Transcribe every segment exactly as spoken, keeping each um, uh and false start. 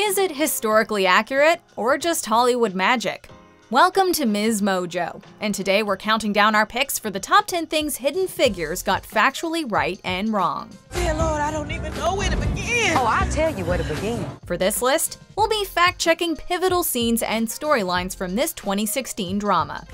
Is it historically accurate or just Hollywood magic? Welcome to Miz Mojo, and today we're counting down our picks for the top ten things Hidden Figures got factually right and wrong. Dear Lord, I don't even know where to begin. Oh, I'll tell you where to begin. For this list, we'll be fact-checking pivotal scenes and storylines from this twenty sixteen drama.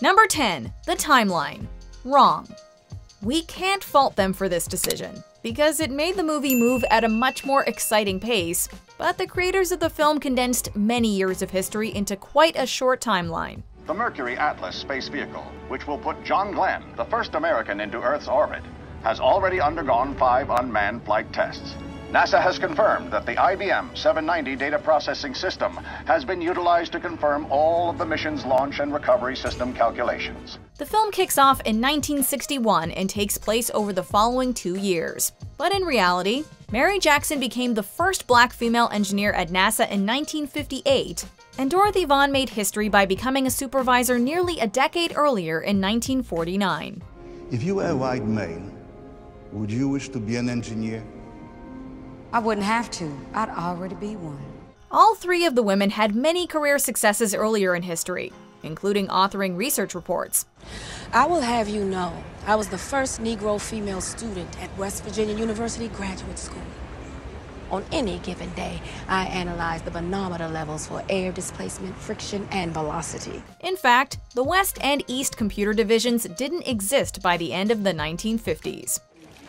Number ten. The timeline. Wrong. We can't fault them for this decision, because it made the movie move at a much more exciting pace, but the creators of the film condensed many years of history into quite a short timeline. The Mercury Atlas space vehicle, which will put John Glenn, the first American, into Earth's orbit, has already undergone five unmanned flight tests. NASA has confirmed that the I B M seven ninety data processing system has been utilized to confirm all of the mission's launch and recovery system calculations. The film kicks off in nineteen sixty-one and takes place over the following two years. But in reality, Mary Jackson became the first black female engineer at NASA in nineteen fifty-eight, and Dorothy Vaughan made history by becoming a supervisor nearly a decade earlier in nineteen forty-nine. If you were a white male, would you wish to be an engineer? I wouldn't have to. I'd already be one. All three of the women had many career successes earlier in history, including authoring research reports. I will have you know, I was the first Negro female student at West Virginia University Graduate School. On any given day, I analyzed the manometer levels for air displacement, friction, and velocity. In fact, the West and East computer divisions didn't exist by the end of the nineteen fifties.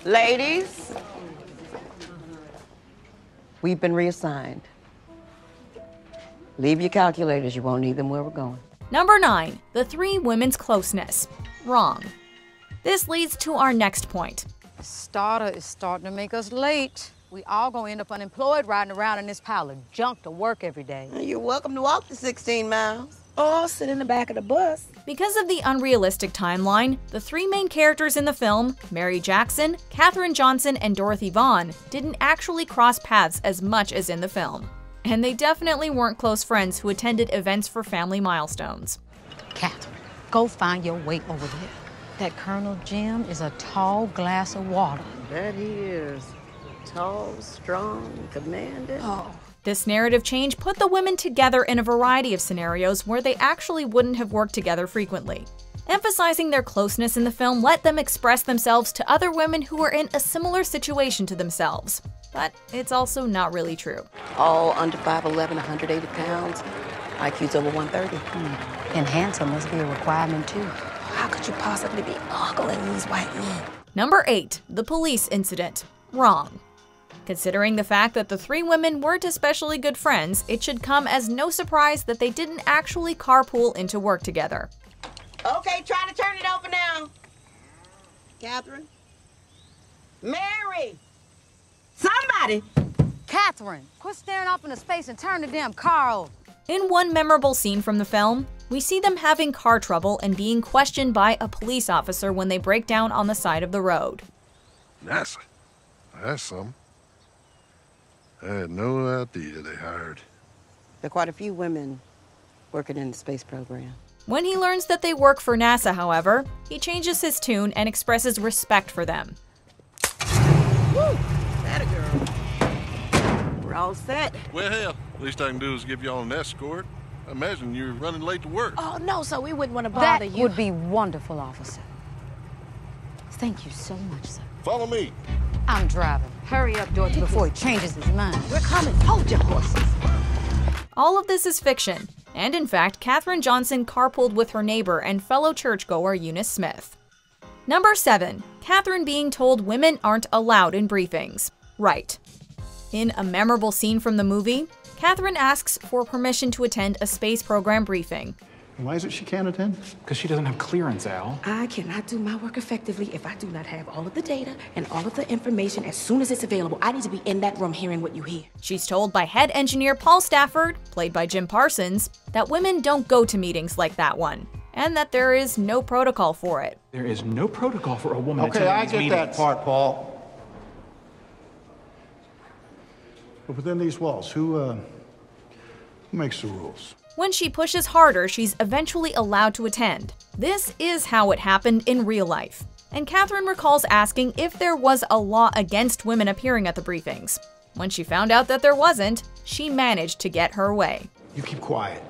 Ladies, we've been reassigned. Leave your calculators, you won't need them where we're going. Number nine. The three women's closeness. Wrong. This leads to our next point. The starter is starting to make us late. We all gonna end up unemployed riding around in this pile of junk to work every day. You're welcome to walk the sixteen miles or sit in the back of the bus. Because of the unrealistic timeline, the three main characters in the film, Mary Jackson, Katherine Johnson, and Dorothy Vaughan, didn't actually cross paths as much as in the film. And they definitely weren't close friends who attended events for family milestones. Katherine, go find your way over there. That Colonel Jim is a tall glass of water. That he is. Tall, strong, commanding. Oh. This narrative change put the women together in a variety of scenarios where they actually wouldn't have worked together frequently. Emphasizing their closeness in the film let them express themselves to other women who were in a similar situation to themselves. But it's also not really true. All under five eleven, one hundred eighty pounds, I Q's over one thirty. Hmm. And handsome must be a requirement too. How could you possibly be ogling these white men? Number eight. The police incident. Wrong. Considering the fact that the three women weren't especially good friends, it should come as no surprise that they didn't actually carpool into work together. Okay, try to turn it over now. Katherine? Mary! Somebody! Katherine, quit staring off into space and turn the damn car over. In one memorable scene from the film, we see them having car trouble and being questioned by a police officer when they break down on the side of the road. NASA? That's something. I had no idea they hired. There are quite a few women working in the space program. When he learns that they work for NASA, however, he changes his tune and expresses respect for them. Woo! That a girl. We're all set. Well, hell, least I can do is give y'all an escort. I imagine you're running late to work. Oh, no, so we wouldn't want to bother you. That would be wonderful, officer. Thank you so much, sir. Follow me. I'm driving. Hurry up, Dorothy, before he changes his mind. We're coming. Hold your horses. All of this is fiction, and in fact, Katherine Johnson carpooled with her neighbor and fellow churchgoer Eunice Smith. Number seven. Katherine being told women aren't allowed in briefings. Right. In a memorable scene from the movie, Katherine asks for permission to attend a space program briefing. Why is it she can't attend? Because she doesn't have clearance, Al. I cannot do my work effectively if I do not have all of the data and all of the information as soon as it's available. I need to be in that room hearing what you hear. She's told by head engineer Paul Stafford, played by Jim Parsons, that women don't go to meetings like that one, and that there is no protocol for it. There is no protocol for a woman attending meetings. Okay, I get that part, Paul. But within these walls, who, uh, who makes the rules? When she pushes harder, she's eventually allowed to attend. This is how it happened in real life. And Katherine recalls asking if there was a law against women appearing at the briefings. When she found out that there wasn't, she managed to get her way. You keep quiet.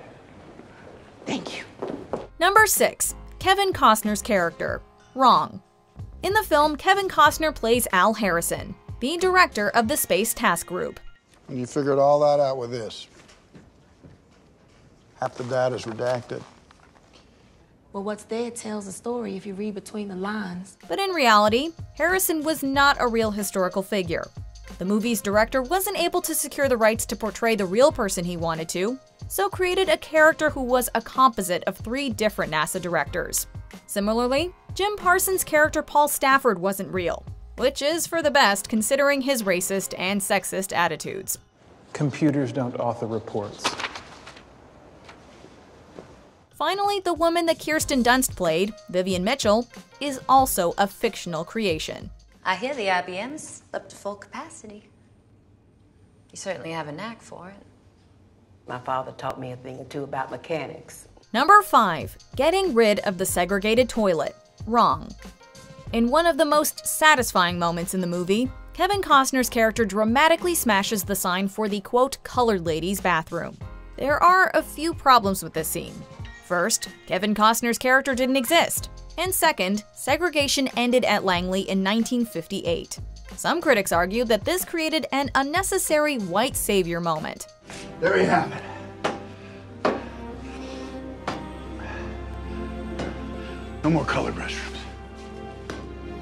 Thank you. Number six, Kevin Costner's character, Wrong. In the film, Kevin Costner plays Al Harrison, the director of the Space Task Group. And you figured all that out with this. Half the data's redacted. Well, what's there tells a story if you read between the lines. But in reality, Harrison was not a real historical figure. The movie's director wasn't able to secure the rights to portray the real person he wanted to, so created a character who was a composite of three different NASA directors. Similarly, Jim Parsons' character Paul Stafford wasn't real, which is for the best considering his racist and sexist attitudes. Computers don't author reports. Finally, the woman that Kirsten Dunst played, Vivian Mitchell, is also a fictional creation. I hear the I B M's up to full capacity. You certainly have a knack for it. My father taught me a thing or two about mechanics. Number five, getting rid of the segregated toilet, Wrong. In one of the most satisfying moments in the movie, Kevin Costner's character dramatically smashes the sign for the, quote, colored ladies' bathroom. There are a few problems with this scene. First, Kevin Costner's character didn't exist. And second, segregation ended at Langley in nineteen fifty-eight. Some critics argue that this created an unnecessary white savior moment. There you have it. No more colored restrooms.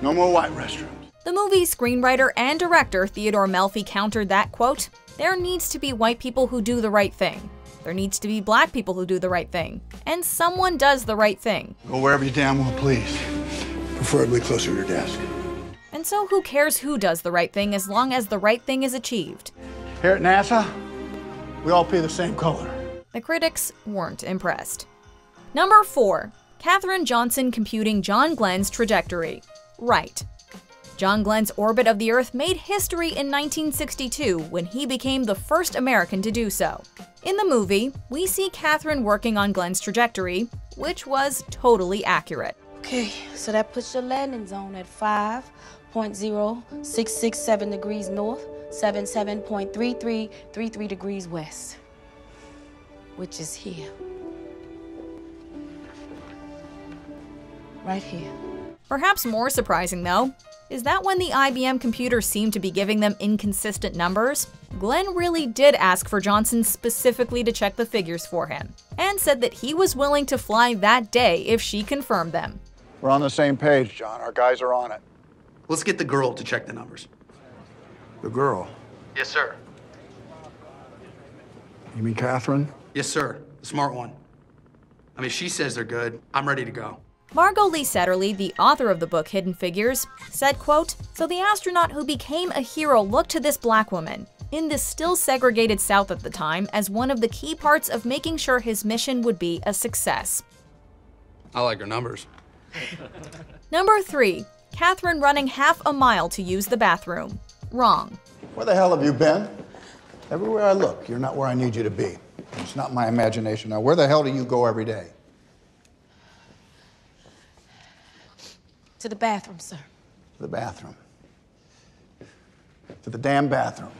No more white restrooms. The movie's screenwriter and director Theodore Melfi countered that, quote, "There needs to be white people who do the right thing. There needs to be black people who do the right thing. And someone does the right thing. Go wherever you damn well please, preferably closer to your desk." And so who cares who does the right thing as long as the right thing is achieved? Here at NASA, we all pee the same color. The critics weren't impressed. Number four, Katherine Johnson computing John Glenn's trajectory, Right. John Glenn's orbit of the Earth made history in nineteen sixty-two when he became the first American to do so. In the movie, we see Katherine working on Glenn's trajectory, which was totally accurate. Okay, so that puts your landing zone at five point zero six six seven degrees north, seventy-seven point three three three three degrees west, which is here. Right here. Perhaps more surprising, though, is that when the I B M computer seemed to be giving them inconsistent numbers, Glenn really did ask for Johnson specifically to check the figures for him, and said that he was willing to fly that day if she confirmed them. We're on the same page, John. Our guys are on it. Let's get the girl to check the numbers. The girl? Yes, sir. You mean Katherine? Yes, sir. The smart one. I mean, she says they're good. I'm ready to go. Margot Lee Shetterly, the author of the book Hidden Figures, said, quote, "So the astronaut who became a hero looked to this black woman, in the still segregated South at the time, as one of the key parts of making sure his mission would be a success." I like her numbers. Number three, Katherine running half a mile to use the bathroom, Wrong. Where the hell have you been? Everywhere I look, you're not where I need you to be. It's not my imagination. Now, where the hell do you go every day? To the bathroom, sir. To the bathroom. To the damn bathroom.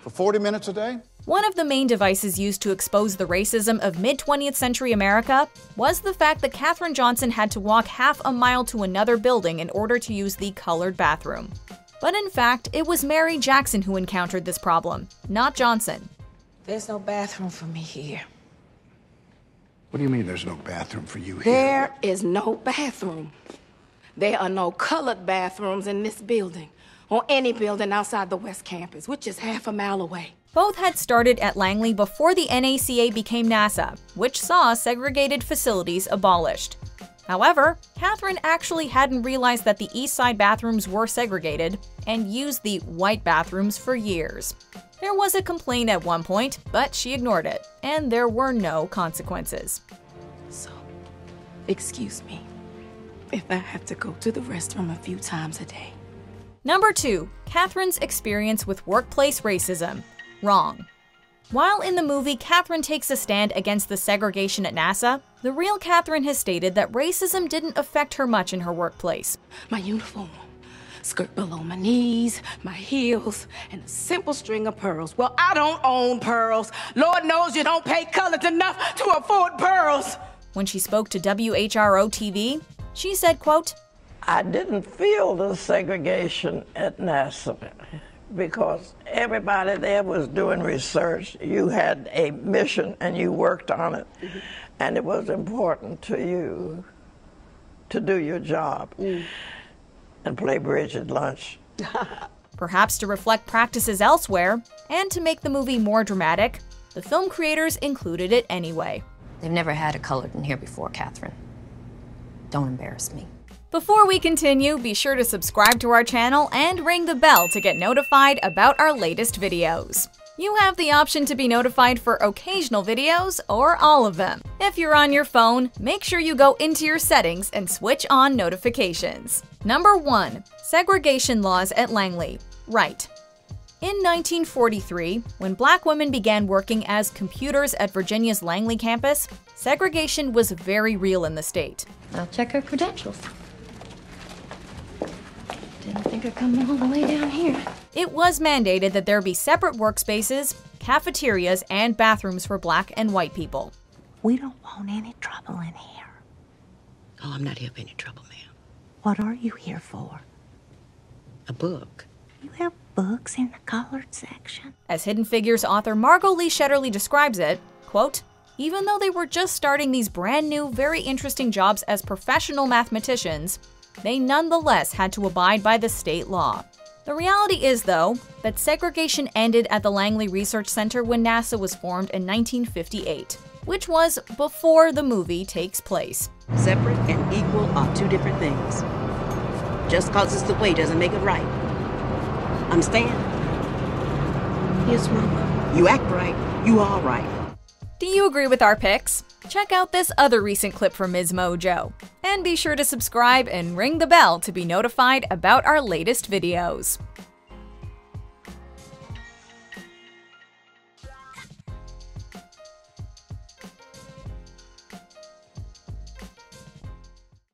For forty minutes a day? One of the main devices used to expose the racism of mid twentieth century America was the fact that Katherine Johnson had to walk half a mile to another building in order to use the colored bathroom. But in fact, it was Mary Jackson who encountered this problem, not Johnson. There's no bathroom for me here. What do you mean there's no bathroom for you here? There is no bathroom. There are no colored bathrooms in this building, or any building outside the West Campus, which is half a mile away. Both had started at Langley before the N A C A became NASA, which saw segregated facilities abolished. However, Katherine actually hadn't realized that the East Side bathrooms were segregated and used the white bathrooms for years. There was a complaint at one point, but she ignored it, and there were no consequences. So, excuse me if I have to go to the restroom a few times a day. Number two, Katherine's experience with workplace racism, Wrong. While in the movie Katherine takes a stand against the segregation at NASA, the real Katherine has stated that racism didn't affect her much in her workplace. My uniform. skirt below my knees, my heels, and a simple string of pearls. Well, I don't own pearls. Lord knows you don't pay colors enough to afford pearls. When she spoke to W H R O T V, she said, quote, I didn't feel the segregation at NASA because everybody there was doing research. You had a mission and you worked on it. Mm-hmm. And it was important to you to do your job mm. and play bridge at lunch. Perhaps to reflect practices elsewhere and to make the movie more dramatic, the film creators included it anyway. They've never had a colored in here before, Katherine. Don't embarrass me. Before we continue, be sure to subscribe to our channel and ring the bell to get notified about our latest videos. You have the option to be notified for occasional videos or all of them. If you're on your phone, make sure you go into your settings and switch on notifications. Number one. Segregation laws at Langley. Right. In nineteen forty-three, when black women began working as computers at Virginia's Langley campus, segregation was very real in the state. I'll check her credentials. Didn't think of coming all the way down here. It was mandated that there be separate workspaces, cafeterias, and bathrooms for black and white people. We don't want any trouble in here. Oh, I'm not here for any trouble, ma'am. What are you here for? A book. You have books in the colored section? As Hidden Figures author Margot Lee Shetterly describes it, quote, even though they were just starting these brand new, very interesting jobs as professional mathematicians, they nonetheless had to abide by the state law. The reality is, though, that segregation ended at the Langley Research Center when NASA was formed in nineteen fifty-eight, which was before the movie takes place. Separate and equal are two different things. Just cause it's the way doesn't make it right. Understand? Yes, Mama. You act right, you are right. Do you agree with our picks? Check out this other recent clip from Miz Mojo. And be sure to subscribe and ring the bell to be notified about our latest videos.